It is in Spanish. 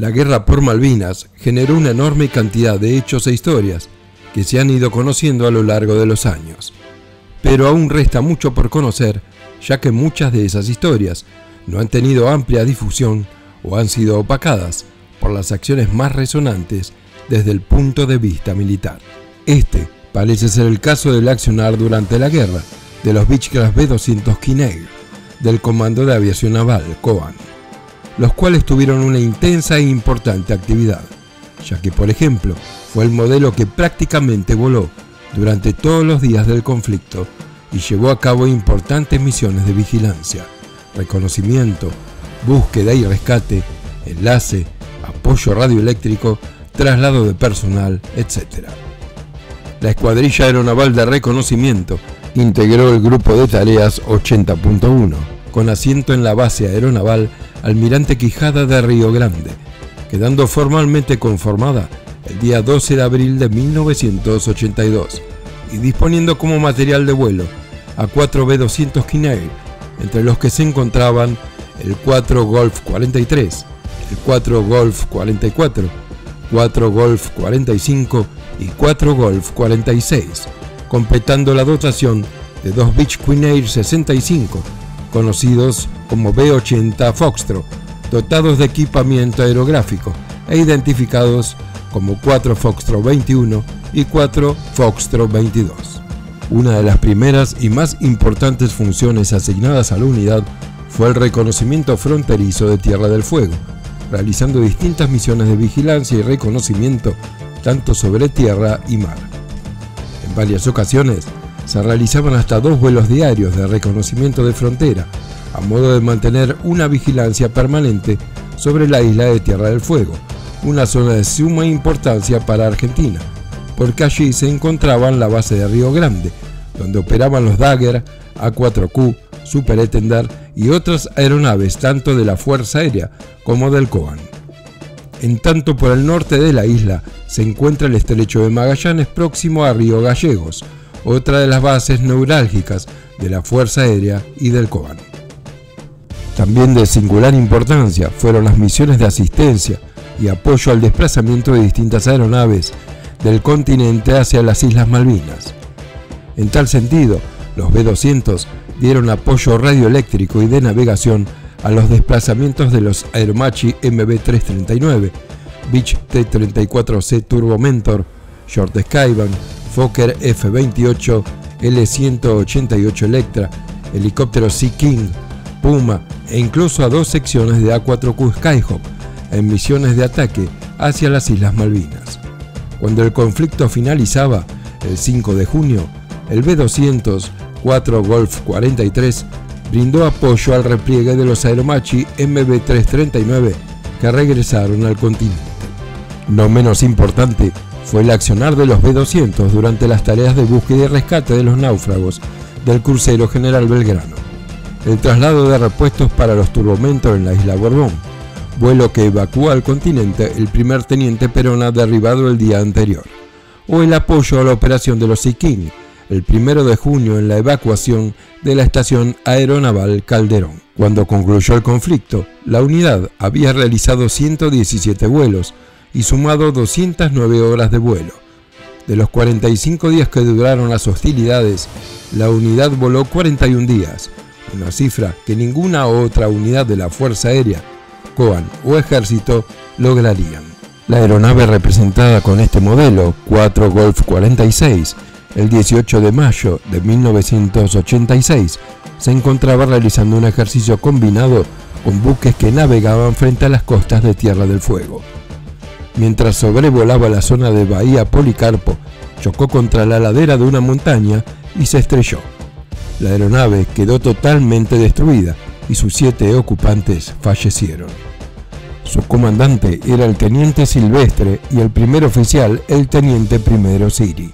La guerra por Malvinas generó una enorme cantidad de hechos e historias que se han ido conociendo a lo largo de los años. Pero aún resta mucho por conocer, ya que muchas de esas historias no han tenido amplia difusión o han sido opacadas por las acciones más resonantes desde el punto de vista militar. Este parece ser el caso del accionar durante la guerra de los Beechcraft B-200 King del Comando de Aviación Naval, COAN, los cuales tuvieron una intensa e importante actividad, ya que por ejemplo fue el modelo que prácticamente voló durante todos los días del conflicto y llevó a cabo importantes misiones de vigilancia, reconocimiento, búsqueda y rescate, enlace, apoyo radioeléctrico, traslado de personal, etc. La Escuadrilla Aeronaval de Reconocimiento integró el grupo de tareas 80.1, con asiento en la base aeronaval Almirante Quijada de Río Grande, quedando formalmente conformada el día 12 de abril de 1982 y disponiendo como material de vuelo a 4 B-200 King Air, entre los que se encontraban el 4 Golf 43, el 4 Golf 44, 4 Golf 45 y 4 Golf 46, completando la dotación de dos Beach Queen Air 65, conocidos como B-80 Foxtrot, dotados de equipamiento aerográfico e identificados como 4 Foxtrot 21 y 4 Foxtrot 22. Una de las primeras y más importantes funciones asignadas a la unidad fue el reconocimiento fronterizo de Tierra del Fuego, realizando distintas misiones de vigilancia y reconocimiento tanto sobre tierra y mar. En varias ocasiones se realizaban hasta dos vuelos diarios de reconocimiento de frontera, a modo de mantener una vigilancia permanente sobre la isla de Tierra del Fuego, una zona de suma importancia para Argentina, porque allí se encontraban la base de Río Grande, donde operaban los Dagger, A4Q, Super Etendard y otras aeronaves tanto de la Fuerza Aérea como del COAN. En tanto, por el norte de la isla se encuentra el Estrecho de Magallanes próximo a Río Gallegos, otra de las bases neurálgicas de la Fuerza Aérea y del COAN. También de singular importancia fueron las misiones de asistencia y apoyo al desplazamiento de distintas aeronaves del continente hacia las Islas Malvinas. En tal sentido, los B-200 dieron apoyo radioeléctrico y de navegación a los desplazamientos de los Aermacchi MB-339, Beach T-34C Turbomentor, Short Skyvan, Fokker F-28, L-188 Electra, helicóptero Sea King, Puma e incluso a dos secciones de A-4Q Skyhawk en misiones de ataque hacia las Islas Malvinas. Cuando el conflicto finalizaba, el 5 de junio, el B-200 4 Golf 43 brindó apoyo al repliegue de los Aermacchi MB-339 que regresaron al continente. No menos importante fue el accionar de los B-200 durante las tareas de búsqueda y rescate de los náufragos del crucero General Belgrano, el traslado de repuestos para los turbomentos en la isla Borbón, vuelo que evacúa al continente el primer teniente Perona derribado el día anterior, o el apoyo a la operación de los Sea King, el 1 de junio en la evacuación de la estación aeronaval Calderón. Cuando concluyó el conflicto, la unidad había realizado 117 vuelos y sumado 209 horas de vuelo. De los 45 días que duraron las hostilidades, la unidad voló 41 días, una cifra que ninguna otra unidad de la Fuerza Aérea, COAN o Ejército lograrían. La aeronave representada con este modelo, 4 Golf 46, el 18 de mayo de 1986 se encontraba realizando un ejercicio combinado con buques que navegaban frente a las costas de Tierra del Fuego. Mientras sobrevolaba la zona de Bahía Policarpo, chocó contra la ladera de una montaña y se estrelló. La aeronave quedó totalmente destruida y sus 7 ocupantes fallecieron. Su comandante era el teniente Silvestre y el primer oficial, el teniente primero Siri.